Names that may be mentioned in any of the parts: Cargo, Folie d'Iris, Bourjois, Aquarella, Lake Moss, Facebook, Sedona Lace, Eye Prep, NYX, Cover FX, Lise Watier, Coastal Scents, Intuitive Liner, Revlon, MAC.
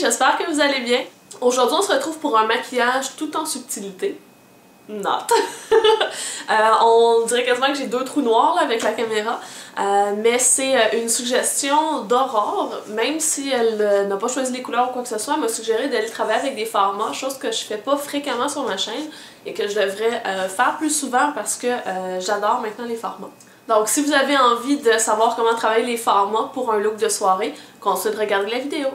j'espère que vous allez bien. Aujourd'hui, on se retrouve pour un maquillage tout en subtilité. Not. On dirait quasiment que j'ai deux trous noirs là, avec la caméra, mais c'est une suggestion d'Aurore, même si elle n'a pas choisi les couleurs ou quoi que ce soit, elle m'a suggéré d'aller travailler avec des formats, chose que je fais pas fréquemment sur ma chaîne et que je devrais faire plus souvent parce que j'adore maintenant les formats. Donc si vous avez envie de savoir comment travailler les formats pour un look de soirée, continuez de regarder la vidéo.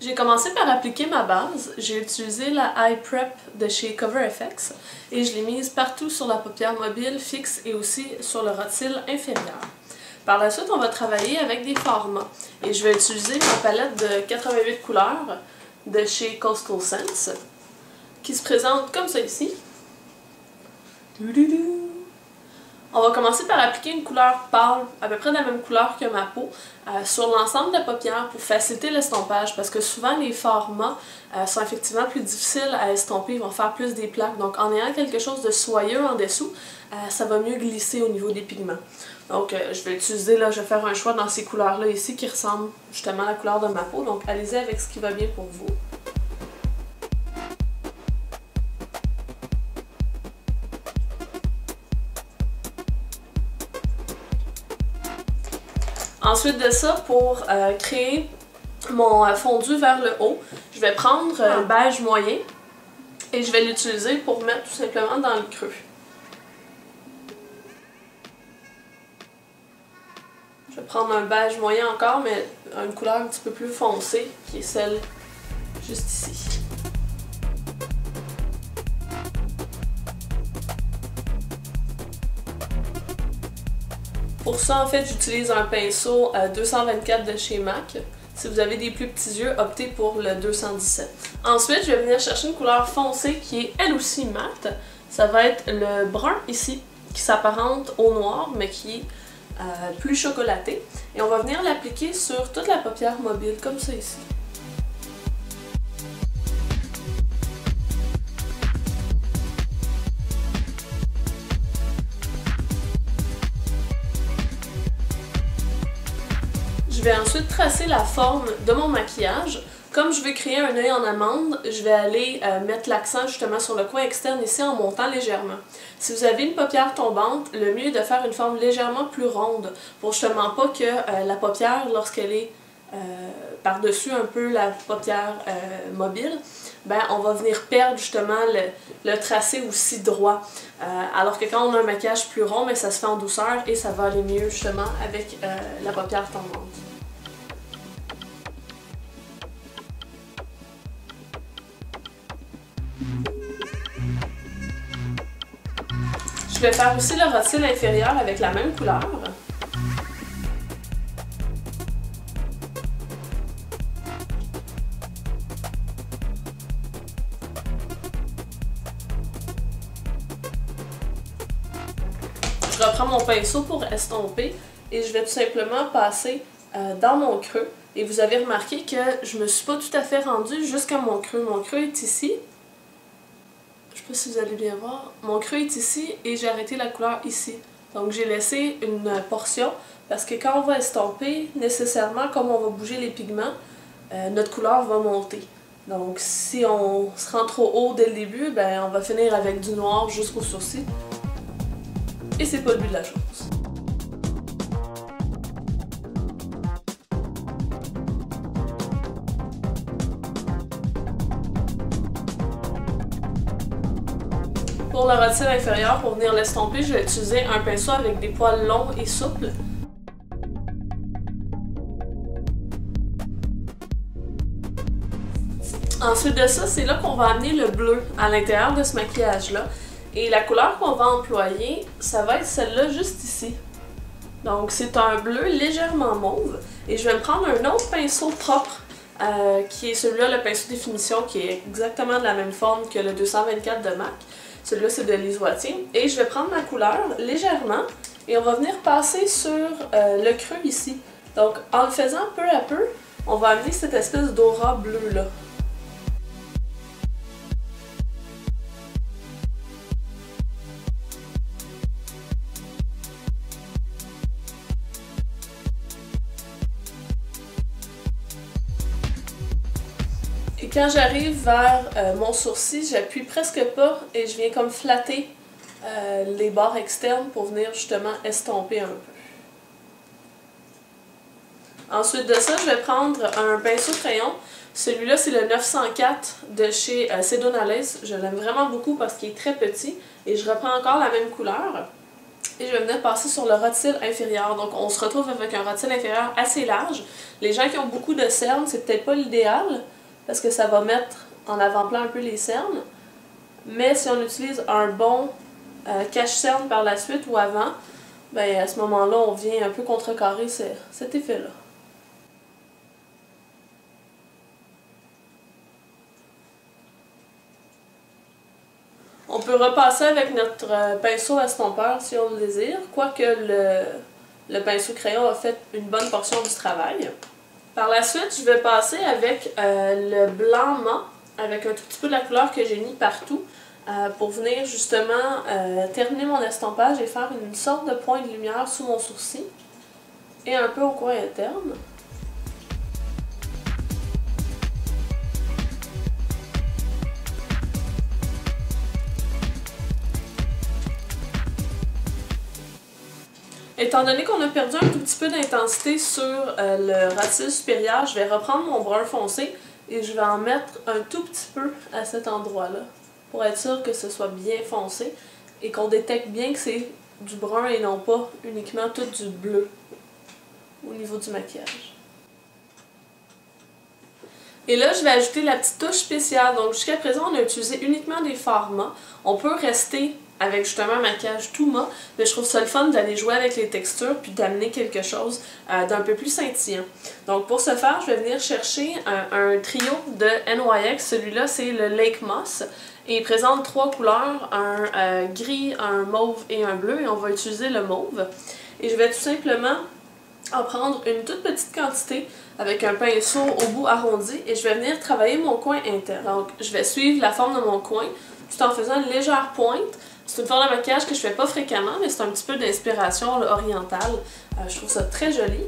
J'ai commencé par appliquer ma base. J'ai utilisé la Eye Prep de chez Cover FX et je l'ai mise partout sur la paupière mobile, fixe et aussi sur le rotule inférieur. Par la suite, on va travailler avec des formats et je vais utiliser ma palette de 88 couleurs de chez Coastal Scents qui se présente comme ça ici. On va commencer par appliquer une couleur pâle, à peu près de la même couleur que ma peau, sur l'ensemble de la paupière pour faciliter l'estompage parce que souvent les formats sont effectivement plus difficiles à estomper, ils vont faire plus des plaques. Donc en ayant quelque chose de soyeux en dessous, ça va mieux glisser au niveau des pigments. Donc je vais utiliser, là, je vais faire un choix dans ces couleurs-là ici qui ressemblent justement à la couleur de ma peau. Donc allez-y avec ce qui va bien pour vous. Ensuite de ça, pour créer mon fondu vers le haut, je vais prendre un beige moyen et je vais l'utiliser pour mettre tout simplement dans le creux. Je vais prendre un beige moyen encore, mais une couleur un petit peu plus foncée, qui est celle juste ici. Pour ça, en fait, j'utilise un pinceau 224 de chez MAC. Si vous avez des plus petits yeux, optez pour le 217. Ensuite, je vais venir chercher une couleur foncée qui est elle aussi mate. Ça va être le brun ici, qui s'apparente au noir, mais qui est plus chocolaté. Et on va venir l'appliquer sur toute la paupière mobile, comme ça ici. Je vais ensuite tracer la forme de mon maquillage. Comme je vais créer un œil en amande, je vais aller mettre l'accent justement sur le coin externe ici en montant légèrement. Si vous avez une paupière tombante, le mieux est de faire une forme légèrement plus ronde pour justement pas que la paupière, lorsqu'elle est par-dessus un peu la paupière mobile, ben on va venir perdre justement le tracé aussi droit. Alors que quand on a un maquillage plus rond, ben, ça se fait en douceur et ça va aller mieux justement avec la paupière tombante. Je vais faire aussi le rotule inférieur avec la même couleur. Je reprends mon pinceau pour estomper et je vais tout simplement passer dans mon creux. Et vous avez remarqué que je me suis pas tout à fait rendue jusqu'à mon creux. Mon creux est ici. Je sais pas si vous allez bien voir. Mon creux est ici et j'ai arrêté la couleur ici. Donc j'ai laissé une portion parce que quand on va estomper, nécessairement, comme on va bouger les pigments, notre couleur va monter. Donc si on se rend trop haut dès le début, ben, on va finir avec du noir jusqu'au sourcil. Et c'est pas le but de la chose. Pour le rotule inférieur, pour venir l'estomper, je vais utiliser un pinceau avec des poils longs et souples. Ensuite de ça, c'est là qu'on va amener le bleu à l'intérieur de ce maquillage-là. Et la couleur qu'on va employer, ça va être celle-là juste ici. Donc c'est un bleu légèrement mauve. Et je vais me prendre un autre pinceau propre, qui est celui-là, le pinceau définition, qui est exactement de la même forme que le 224 de MAC. Celui-là, c'est de Lise Watier. Et je vais prendre ma couleur légèrement et on va venir passer sur le creux ici. Donc en le faisant peu à peu, on va amener cette espèce d'aura bleue-là. Et quand j'arrive vers mon sourcil, j'appuie presque pas et je viens comme flatter les bords externes pour venir justement estomper un peu. Ensuite de ça, je vais prendre un pinceau crayon. Celui-là, c'est le 904 de chez Sedona Lace. Je l'aime vraiment beaucoup parce qu'il est très petit et je reprends encore la même couleur. Et je vais venir passer sur le rotule inférieur. Donc on se retrouve avec un rotule inférieur assez large. Les gens qui ont beaucoup de cernes, c'est peut-être pas l'idéal parce que ça va mettre en avant-plan un peu les cernes. Mais si on utilise un bon cache-cernes par la suite ou avant, ben à ce moment-là, on vient un peu contrecarrer cet effet-là. On peut repasser avec notre pinceau estompeur si on le désire, quoique le pinceau crayon a fait une bonne portion du travail. Par la suite, je vais passer avec le blanc mat, avec un tout petit peu de la couleur que j'ai mis partout, pour venir justement terminer mon estompage et faire une sorte de point de lumière sous mon sourcil et un peu au coin interne. Étant donné qu'on a perdu un tout petit peu d'intensité sur le racine supérieur, je vais reprendre mon brun foncé et je vais en mettre un tout petit peu à cet endroit-là pour être sûr que ce soit bien foncé et qu'on détecte bien que c'est du brun et non pas uniquement tout du bleu au niveau du maquillage. Et là, je vais ajouter la petite touche spéciale. Donc jusqu'à présent, on a utilisé uniquement des fards mats. On peut rester avec justement un maquillage tout mat, mais je trouve ça le fun d'aller jouer avec les textures puis d'amener quelque chose d'un peu plus scintillant. Donc pour ce faire, je vais venir chercher un trio de NYX. Celui-là, c'est le Lake Moss et il présente trois couleurs, un gris, un mauve et un bleu, et on va utiliser le mauve. Et je vais tout simplement en prendre une toute petite quantité avec un pinceau au bout arrondi et je vais venir travailler mon coin interne. Donc je vais suivre la forme de mon coin tout en faisant une légère pointe. C'est une forme de maquillage que je fais pas fréquemment, mais c'est un petit peu d'inspiration orientale. Je trouve ça très joli.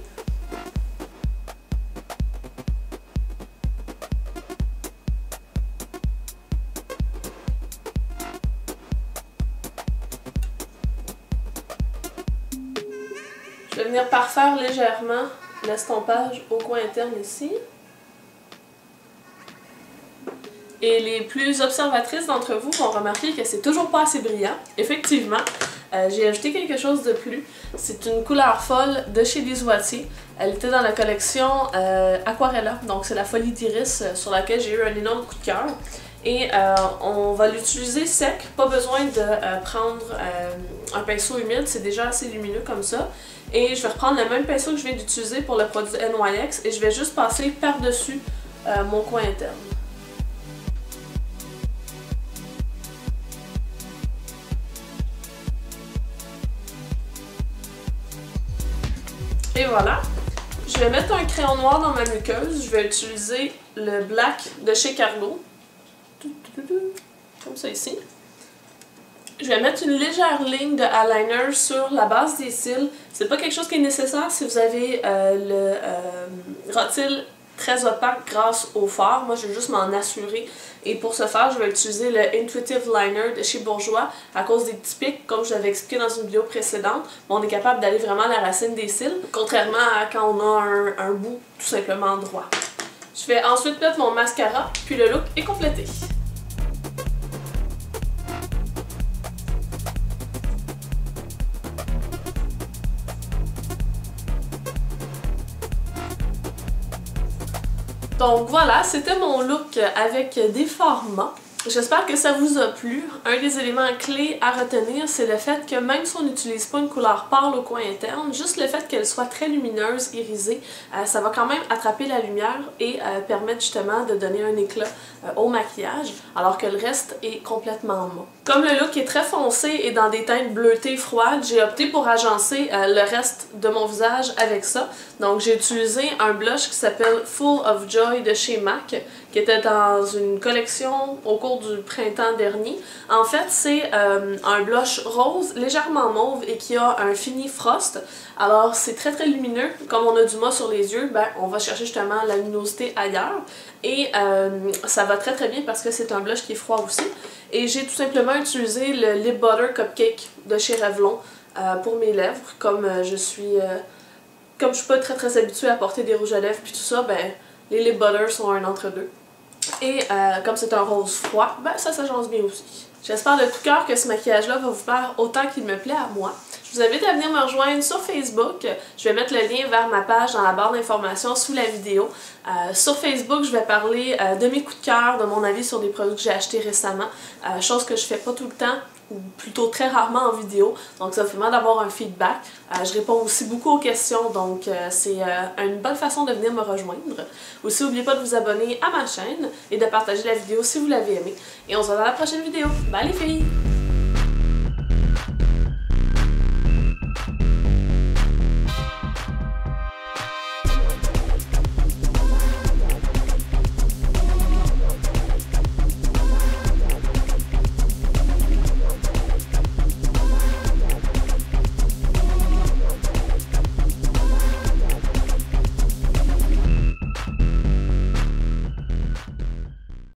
Je vais venir parfaire légèrement l'estompage au coin interne ici. Et les plus observatrices d'entre vous vont remarquer que c'est toujours pas assez brillant. Effectivement, j'ai ajouté quelque chose de plus. C'est une couleur folle de chez Lise Watier. Elle était dans la collection Aquarella, donc c'est la folie d'iris sur laquelle j'ai eu un énorme coup de cœur. Et on va l'utiliser sec, pas besoin de prendre un pinceau humide, c'est déjà assez lumineux comme ça. Et je vais reprendre le même pinceau que je viens d'utiliser pour le produit NYX et je vais juste passer par-dessus mon coin interne. Et voilà, je vais mettre un crayon noir dans ma muqueuse, je vais utiliser le black de chez Cargo, comme ça ici. Je vais mettre une légère ligne de eyeliner sur la base des cils. C'est pas quelque chose qui est nécessaire si vous avez le rotule très opaque grâce au fard. Moi je vais juste m'en assurer et pour ce faire je vais utiliser le Intuitive Liner de chez Bourjois. À cause des petits pics, comme je l'avais expliqué dans une vidéo précédente, on est capable d'aller vraiment à la racine des cils, contrairement à quand on a un bout tout simplement droit. Je vais ensuite mettre mon mascara, puis le look est complété. Donc voilà, c'était mon look avec des formats. J'espère que ça vous a plu. Un des éléments clés à retenir, c'est le fait que même si on n'utilise pas une couleur pâle au coin interne, juste le fait qu'elle soit très lumineuse, irisée, ça va quand même attraper la lumière et permettre justement de donner un éclat au maquillage, alors que le reste est complètement mat. Comme le look est très foncé et dans des teintes bleutées froides, j'ai opté pour agencer le reste de mon visage avec ça. Donc j'ai utilisé un blush qui s'appelle Full of Joy de chez MAC, qui était dans une collection au cours du printemps dernier. En fait, c'est un blush rose légèrement mauve et qui a un fini frost. Alors, c'est très très lumineux. Comme on a du mat sur les yeux, ben, on va chercher justement la luminosité ailleurs. Et ça va très très bien parce que c'est un blush qui est froid aussi. Et j'ai tout simplement utilisé le Lip Butter Cupcake de chez Revlon pour mes lèvres. Comme je suis pas très très habituée à porter des rouges à lèvres puis tout ça, ben les Lip Butter sont un entre-deux. Et comme c'est un rose froid, ben ça s'agence bien aussi. J'espère de tout cœur que ce maquillage-là va vous plaire autant qu'il me plaît à moi. Je vous invite à venir me rejoindre sur Facebook. Je vais mettre le lien vers ma page dans la barre d'informations sous la vidéo. Sur Facebook, je vais parler de mes coups de cœur, de mon avis sur des produits que j'ai achetés récemment, chose que je fais pas tout le temps ou plutôt très rarement en vidéo. Donc ça me permet d'avoir un feedback. Je réponds aussi beaucoup aux questions, donc c'est une bonne façon de venir me rejoindre. Aussi, n'oubliez pas de vous abonner à ma chaîne et de partager la vidéo si vous l'avez aimée. Et on se voit dans la prochaine vidéo. Bye les filles!